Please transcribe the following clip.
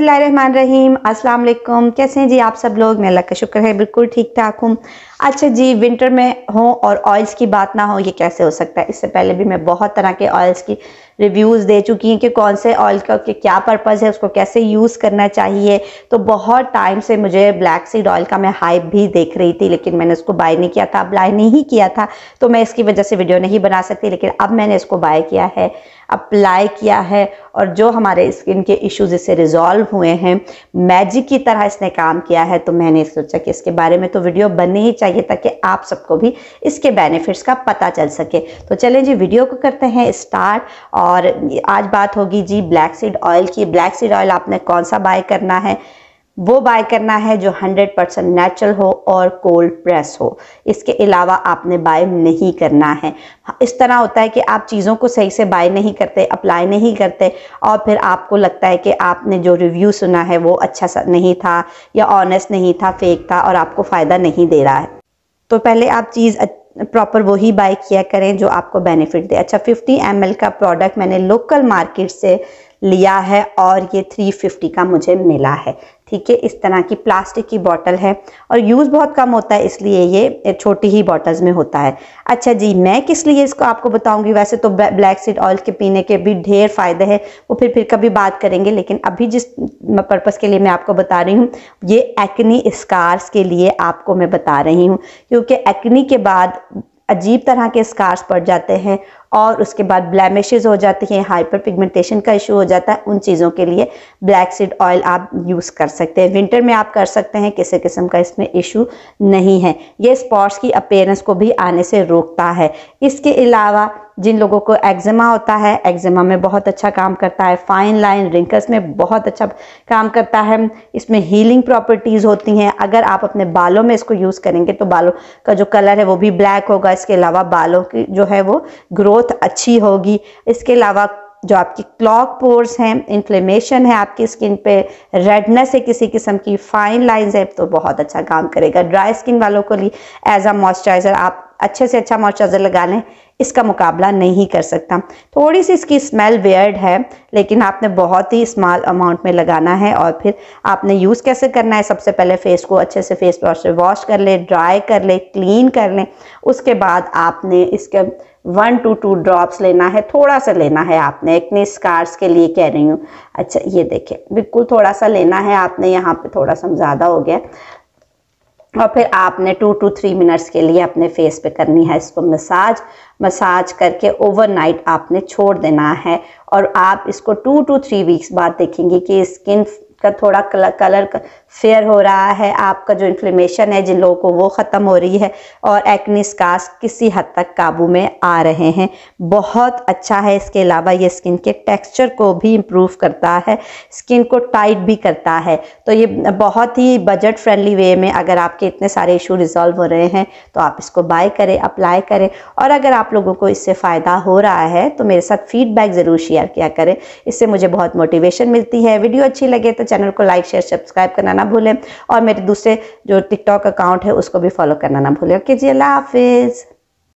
रहमान रहीम, अस्सलाम वालेकुम। कैसे हैं जी आप सब लोग? मैं अल्लाह का शुक्र है बिल्कुल ठीक ठाक हूँ। अच्छा जी, विंटर में हो और ऑयल्स की बात ना हो, ये कैसे हो सकता है? इससे पहले भी मैं बहुत तरह के ऑयल्स की रिव्यूज़ दे चुकी हैं कि कौन से ऑयल का क्या पर्पज़ है, उसको कैसे यूज़ करना चाहिए। तो बहुत टाइम से मुझे ब्लैक सीड ऑयल का मैं हाइप भी देख रही थी, लेकिन मैंने उसको बाय नहीं किया था, अप्लाई नहीं किया था, तो मैं इसकी वजह से वीडियो नहीं बना सकती। लेकिन अब मैंने इसको बाय किया है, अप्लाई किया है, और जो हमारे स्किन के इश्यूज़ इससे रिजॉल्व हुए हैं, मैजिक की तरह इसने काम किया है। तो मैंने सोचा कि इसके बारे में तो वीडियो बननी ही चाहिए ताकि आप सबको भी इसके बेनिफिट्स का पता चल सके। तो चलें जी, वीडियो को करते हैं स्टार्ट। और आज बात होगी जी ब्लैक सीड ऑयल की। ब्लैक सीड ऑयल आपने कौन सा बाय करना है? वो बाय करना है जो 100% नेचुरल हो और कोल्ड प्रेस हो। इसके अलावा आपने बाय नहीं करना है। इस तरह होता है कि आप चीज़ों को सही से बाय नहीं करते, अप्लाई नहीं करते, और फिर आपको लगता है कि आपने जो रिव्यू सुना है वो अच्छा नहीं था या ऑनेस्ट नहीं था, फेक था, और आपको फ़ायदा नहीं दे रहा है। तो पहले आप चीज़ प्रॉपर वही बाय किया करें जो आपको बेनिफिट दे। अच्छा, 50 ml का प्रोडक्ट मैंने लोकल मार्केट से लिया है और ये 350 का मुझे मिला है। ठीक है, इस तरह की प्लास्टिक की बॉटल है और यूज़ बहुत कम होता है, इसलिए ये छोटी ही बॉटल्स में होता है। अच्छा जी, मैं किस लिए इसको आपको बताऊंगी? वैसे तो ब्लैक सीड ऑयल के पीने के भी ढेर फायदे हैं, वो फिर कभी बात करेंगे, लेकिन अभी जिस पर्पस के लिए मैं आपको बता रही हूँ, ये एक्नी स्कार्स के लिए आपको मैं बता रही हूँ, क्योंकि एक्नी के बाद अजीब तरह के स्कार्स पड़ जाते हैं और उसके बाद ब्लैमिशेस हो जाती हैं, हाइपर पिगमेंटेशन का इशू हो जाता है। उन चीज़ों के लिए ब्लैक सीड ऑयल आप यूज़ कर सकते हैं, विंटर में आप कर सकते हैं, किसी किस्म का इसमें इशू नहीं है। ये स्पॉट्स की अपीयरेंस को भी आने से रोकता है। इसके अलावा जिन लोगों को एक्जिमा होता है, एक्जिमा में बहुत अच्छा काम करता है। फाइन लाइन रिंकल्स में बहुत अच्छा काम करता है। इसमें हीलिंग प्रॉपर्टीज़ होती हैं। अगर आप अपने बालों में इसको यूज़ करेंगे तो बालों का जो कलर है वो भी ब्लैक होगा। इसके अलावा बालों की जो है वो ग्रोथ अच्छी होगी। इसके अलावा जो आपकी क्लॉग पोर्स हैं, इन्फ्लेमेशन है आपकी स्किन पे, रेडनेस है किसी किस्म की, फाइन लाइंस है, तो बहुत अच्छा काम करेगा। ड्राई स्किन वालों को लिए एज अ मॉइस्चराइज़र आप अच्छे से अच्छा मॉइस्चराइज़र लगा लें, इसका मुकाबला नहीं कर सकता। थोड़ी सी इसकी स्मेल वियर्ड है, लेकिन आपने बहुत ही स्मॉल अमाउंट में लगाना है। और फिर आपने यूज़ कैसे करना है? सबसे पहले फेस को अच्छे से फेस वॉश से वॉश कर लें, ड्राई कर लें, क्लीन कर लें। उसके बाद आपने इसके 1 to 2 ड्रॉप्स लेना है, थोड़ा सा लेना है आपने, एक्ने स्कार्स के लिए कह रही हूँ। अच्छा, ये देखें, बिल्कुल थोड़ा सा लेना है आपने, यहाँ पे थोड़ा सा ज़्यादा हो गया। और फिर आपने 2 to 3 मिनट्स के लिए अपने फेस पे करनी है इसको मसाज। मसाज करके ओवरनाइट आपने छोड़ देना है, और आप इसको 2 to 3 वीक्स बाद देखेंगे कि स्किन का थोड़ा कलर फेयर हो रहा है, आपका जो इन्फ्लेमेशन है जिन लोगों को वो ख़त्म हो रही है, और एक्ने स्कार्स किसी हद तक काबू में आ रहे हैं। बहुत अच्छा है। इसके अलावा ये स्किन के टेक्सचर को भी इम्प्रूव करता है, स्किन को टाइट भी करता है। तो ये बहुत ही बजट फ्रेंडली वे में, अगर आपके इतने सारे इशू रिजॉल्व हो रहे हैं तो आप इसको बाय करें, अप्लाई करें। और अगर आप लोगों को इससे फ़ायदा हो रहा है तो मेरे साथ फीडबैक ज़रूर शेयर किया करें, इससे मुझे बहुत मोटिवेशन मिलती है। वीडियो अच्छी लगे तो चैनल को लाइक, शेयर, सब्सक्राइब करना ना भूलें, और मेरे दूसरे जो टिकटॉक अकाउंट है उसको भी फॉलो करना ना भूलें। ओके जी, अल्लाह हाफिज़।